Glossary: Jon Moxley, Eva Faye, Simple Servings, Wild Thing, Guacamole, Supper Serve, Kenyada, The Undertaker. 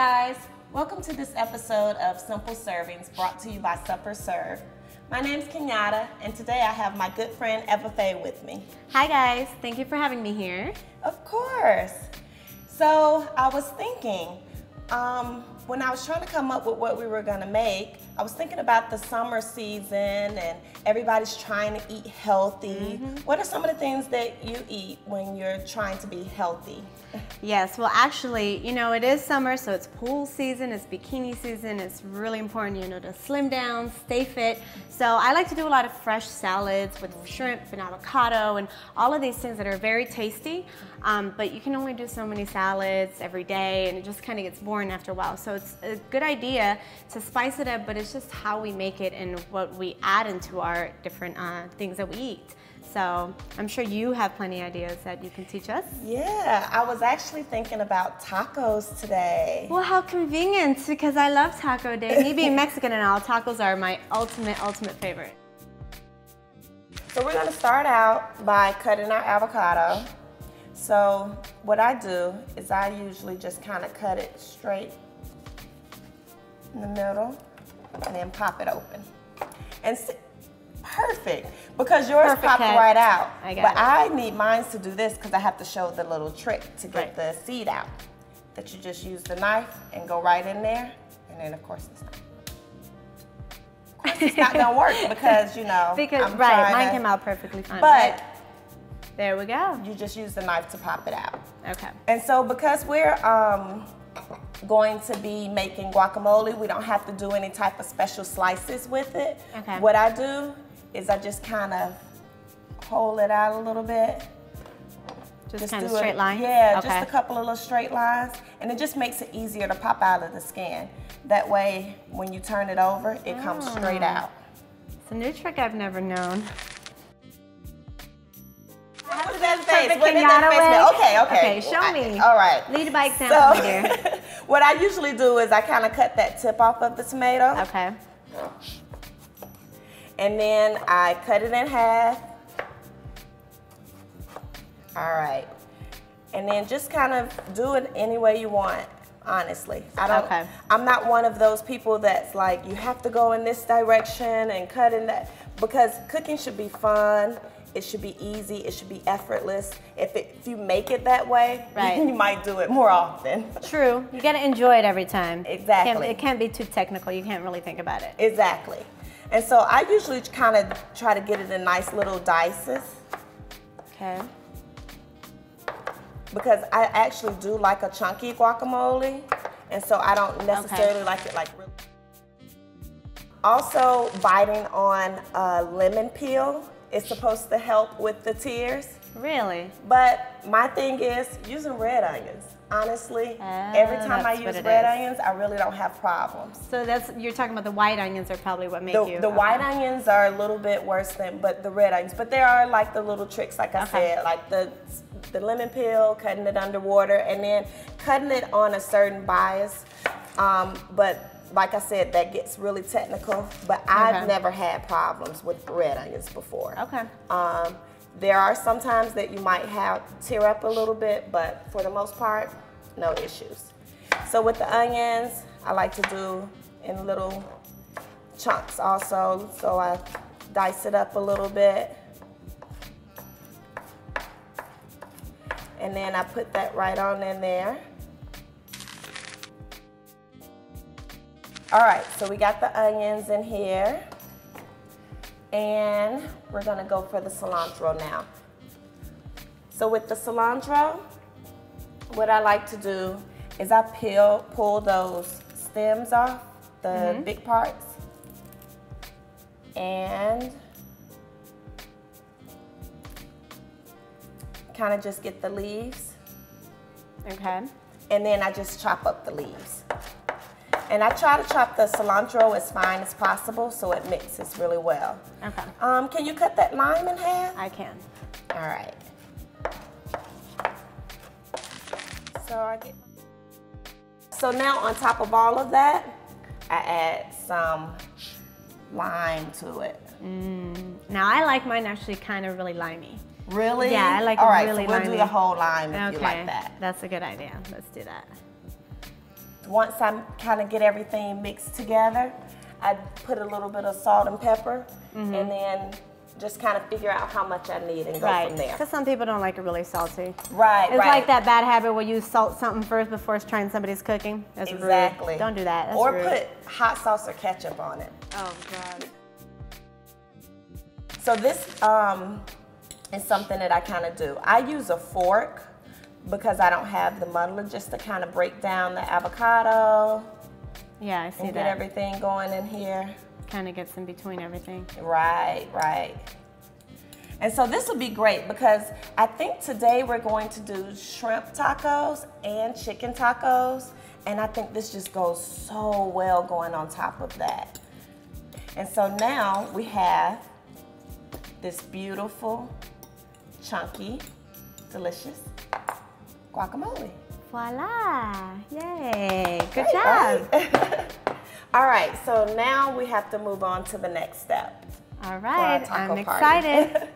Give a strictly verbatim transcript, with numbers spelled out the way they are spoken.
guys, welcome to this episode of Simple Servings brought to you by Supper Serve. My name's Kenyada, and today I have my good friend Eva Faye with me. Hi guys, thank you for having me here. Of course. So I was thinking, um, when I was trying to come up with what we were gonna make, I was thinking about the summer season and everybody's trying to eat healthy. Mm-hmm. What are some of the things that you eat when you're trying to be healthy? Yes, well actually, you know, it is summer, so it's pool season, it's bikini season, it's really important, you know, to slim down, stay fit. So I like to do a lot of fresh salads with shrimp and avocado and all of these things that are very tasty, um, but you can only do so many salads every day and it just kind of gets boring after a while. So it's a good idea to spice it up, but it's just how we make it and what we add into our different uh, things that we eat. So I'm sure you have plenty of ideas that you can teach us. Yeah, I was actually thinking about tacos today. Well, how convenient, because I love taco day. Me being Mexican and all, tacos are my ultimate, ultimate favorite. So we're gonna start out by cutting our avocado. So what I do is I usually just kind of cut it straight in the middle and then pop it open. And see, perfect, because yours perfect popped cut right out. I got but it. I need mine to do this because I have to show the little trick to get right. the seed out. That you just use the knife and go right in there, and then of course it's not. Of course it's not gonna work because you know. Because I'm right, mine to, came out perfectly fine. But right. there we go. You just use the knife to pop it out. Okay. And so because we're um. going to be making guacamole, we don't have to do any type of special slices with it. Okay. What I do is I just kind of hold it out a little bit. Just, just kind of straight lines? Yeah, okay. Just a couple of little straight lines. And it just makes it easier to pop out of the skin. That way, when you turn it over, it oh. comes straight out. It's a new trick I've never known. What is that face? What is that face? Okay, okay. Okay, show me. I, all right. Lead by example so, here. What I usually do is I kind of cut that tip off of the tomato. Okay. And then I cut it in half. All right. And then just kind of do it any way you want. Honestly, I don't. Okay. I'm not one of those people that's like you have to go in this direction and cut in that, because cooking should be fun. It should be easy. It should be effortless. If, it, if you make it that way, right. you might do it more often. True. You gotta enjoy it every time. Exactly. It can't, it can't be too technical. You can't really think about it. Exactly. And so I usually kind of try to get it in nice little dices. Okay. Because I actually do like a chunky guacamole, and so I don't necessarily okay. like it like really. Also, biting on a lemon peel. It's supposed to help with the tears. Really? But my thing is using red onions. Honestly, oh, every time I use red is. onions, I really don't have problems. So that's, you're talking about the white onions are probably what make the, you. The okay. white onions are a little bit worse than, but the red onions. But there are like the little tricks, like I okay. said, like the, the lemon peel, cutting it underwater, and then cutting it on a certain bias. Um, but like I said, that gets really technical, but I've okay. never had problems with red onions before. Okay. Um, there are some times that you might have tear up a little bit, but for the most part, no issues. So with the onions, I like to do in little chunks also, so I dice it up a little bit. And then I put that right on in there. All right, so we got the onions in here, and we're gonna go for the cilantro now. So with the cilantro, what I like to do is I peel, pull those stems off, the mm-hmm. big parts, and kind of just get the leaves. Okay. And then I just chop up the leaves. And I try to chop the cilantro as fine as possible so it mixes really well. Okay. Um, can you cut that lime in half? I can. All right. So I get. So now on top of all of that, I add some lime to it. Mm. Now I like mine actually kind of really limey. Really? Yeah, I like all it right, really limey. All right, so we'll limey. do the whole lime if okay. you like that. That's a good idea. Let's do that. Once I kind of get everything mixed together, I put a little bit of salt and pepper, mm-hmm. and then just kind of figure out how much I need and go right. from there. Because some people don't like it really salty. Right, It's right. like that bad habit where you salt something first before it's trying somebody's cooking. That's exactly. Rude. Don't do that. That's or rude. Put hot sauce or ketchup on it. Oh, God. So this um, is something that I kind of do. I use a fork because I don't have the muddler, just to kind of break down the avocado. Yeah, I see and that. Get everything going in here. Kind of gets in between everything. Right, right. And so this will be great because I think today we're going to do shrimp tacos and chicken tacos. And I think this just goes so well going on top of that. And so now we have this beautiful, chunky, delicious guacamole. Voila, yay, good great, job. Right? All right, so now we have to move on to the next step. All right, I'm excited.